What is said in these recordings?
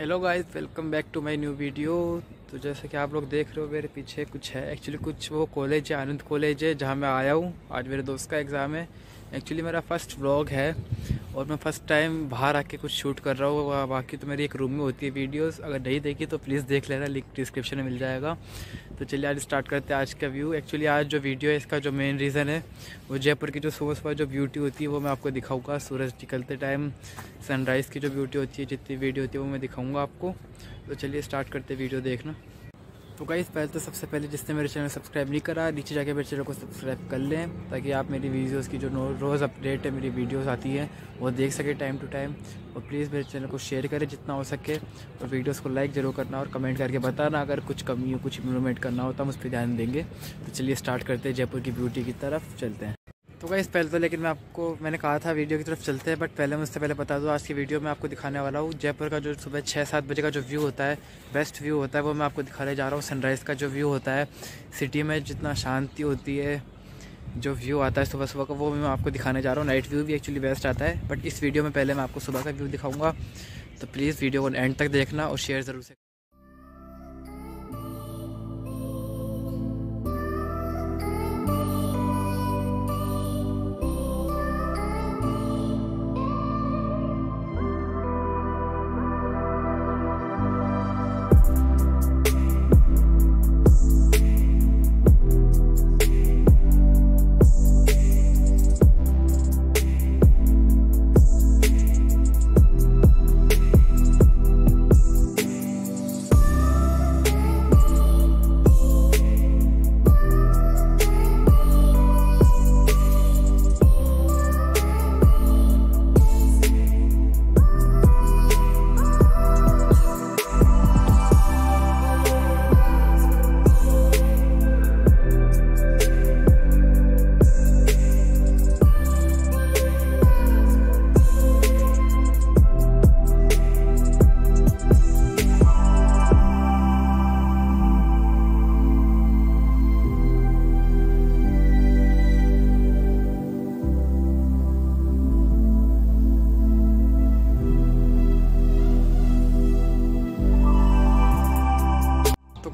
Hello guys, welcome back to my new video. तो जैसे कि आप लोग देख रहे हो मेरे पीछे कुछ है, एक्चुअली कुछ वो कॉलेज है, आनंद कॉलेज है, जहाँ मैं आया हूँ। आज मेरे दोस्त का एग्ज़ाम है। एक्चुअली मेरा फर्स्ट व्लॉग है और मैं फ़र्स्ट टाइम बाहर आके कुछ शूट कर रहा हूँ। बाकी तो मेरी एक रूम में होती है वीडियोस, अगर नहीं देखी तो प्लीज़ देख लेना, लिंक डिस्क्रिप्शन में मिल जाएगा। तो चलिए आज स्टार्ट करते हैं आज का व्यू। एक्चुअली आज जो वीडियो है इसका जो मेन रीज़न है वो जयपुर की जो सुबह सुबह जो ब्यूटी होती है वो मैं आपको दिखाऊँगा। सूरज निकलते टाइम सनराइज़ की जो ब्यूटी होती है, जितनी वीडियो होती है वो मैं दिखाऊँगा आपको। तो चलिए स्टार्ट करते वीडियो देखना। तो गाइस सबसे पहले जिसने मेरे चैनल सब्सक्राइब नहीं करा, नीचे जाके मेरे चैनल को सब्सक्राइब कर लें ताकि आप मेरी वीडियोस की जो रोज़ अपडेट है, मेरी वीडियोस आती है वो देख सके टाइम टू टाइम। और प्लीज़ मेरे चैनल को शेयर करें जितना हो सके, और वीडियोस को लाइक ज़रूर करना और कमेंट करके बताना अगर कुछ कमी हो, कुछ इम्प्रूवमेंट करना हो तो हम उस पर ध्यान देंगे। तो चलिए स्टार्ट करते हैं, जयपुर की ब्यूटी की तरफ चलते हैं। तो गाइस लेकिन मैंने कहा था वीडियो की तरफ चलते हैं, बट पहले मैं उससे पहले बता दूँ, आज की वीडियो में आपको दिखाने वाला हूँ जयपुर का जो सुबह 6-7 बजे का जो व्यू होता है, बेस्ट व्यू होता है, वो मैं आपको दिखाने जा रहा हूँ। सनराइज़ का जो व्यू होता है सिटी में, जितना शांति होती है, जो व्यू आता है सुबह सुबह का, वो मैं आपको दिखाने जा रहा हूँ। नाइट व्यू भी एक्चुअली बेस्ट आता है, बट इस वीडियो में पहले मैं आपको सुबह का व्यू दिखाऊँगा। तो प्लीज़ वीडियो को एंड तक देखना और शेयर ज़रूर से।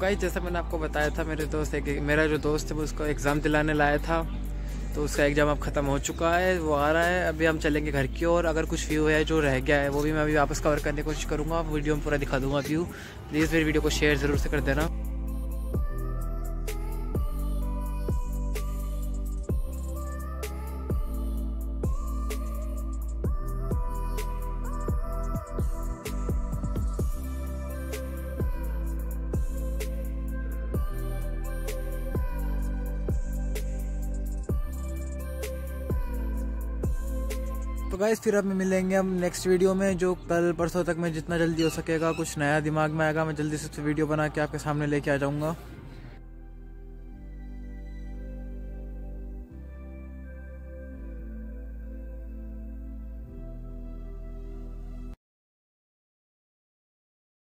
गाइस जैसा मैंने आपको बताया था, मेरा जो दोस्त है वो उसका एग्ज़ाम दिलाने लाया था, तो उसका एग्ज़ाम अब ख़त्म हो चुका है, वो आ रहा है। अभी हम चलेंगे घर की ओर। अगर कुछ व्यू है जो रह गया है वो भी मैं अभी वापस कवर करने की कोशिश करूँगा, वीडियो में पूरा दिखा दूँगा व्यू। प्लीज़ मेरी वीडियो को शेयर ज़रूर से कर देना। तो गाइस फिर अब मिलेंगे हम नेक्स्ट वीडियो में, जो कल परसों तक मैं जितना जल्दी हो सकेगा कुछ नया दिमाग में आएगा मैं जल्दी से वीडियो बना के आपके सामने लेके आ जाऊँगा।